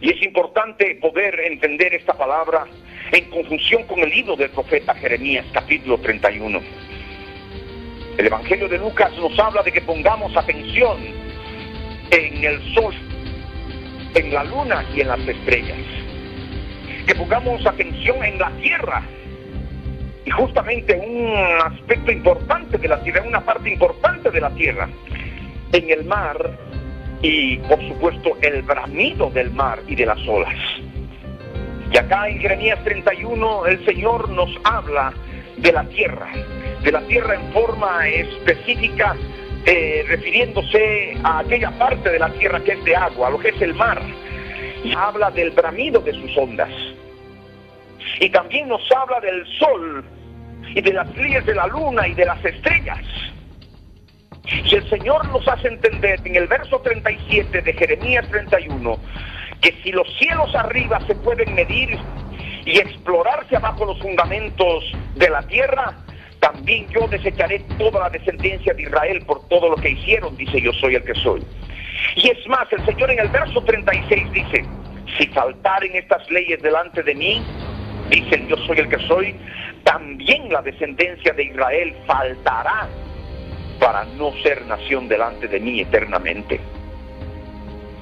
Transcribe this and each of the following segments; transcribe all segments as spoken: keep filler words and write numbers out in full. Y es importante poder entender esta palabra en conjunción con el libro del profeta Jeremías, capítulo treinta y uno. El Evangelio de Lucas nos habla de que pongamos atención en el sol, en la luna y en las estrellas. Que pongamos atención en la tierra. Y justamente un aspecto importante de la tierra, una parte importante de la tierra, en el mar y, por supuesto, el bramido del mar y de las olas. Y acá en Jeremías treinta y uno el Señor nos habla de la tierra, de la tierra en forma específica, eh, refiriéndose a aquella parte de la tierra que es de agua, lo que es el mar. Y habla del bramido de sus ondas. Y también nos habla del sol y de las leyes de la luna y de las estrellas. Y el Señor nos hace entender en el verso treinta y siete de Jeremías treinta y uno que si los cielos arriba se pueden medir y explorarse abajo los fundamentos de la tierra, también yo desecharé toda la descendencia de Israel por todo lo que hicieron, dice yo soy el que soy. Y es más, el Señor en el verso treinta y seis dice, si faltaren estas leyes delante de mí, dice yo soy el que soy, también la descendencia de Israel faltará para no ser nación delante de mí eternamente.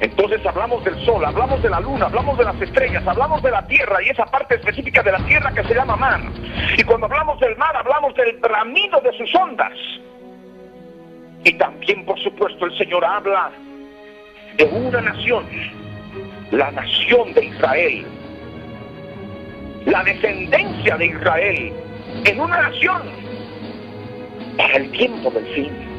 Entonces hablamos del sol, hablamos de la luna, hablamos de las estrellas, hablamos de la tierra y esa parte específica de la tierra que se llama mar. Y cuando hablamos del mar, hablamos del bramido de sus ondas. Y también, por supuesto, el Señor habla de una nación, la nación de Israel, la descendencia de Israel en una nación para el tiempo del fin.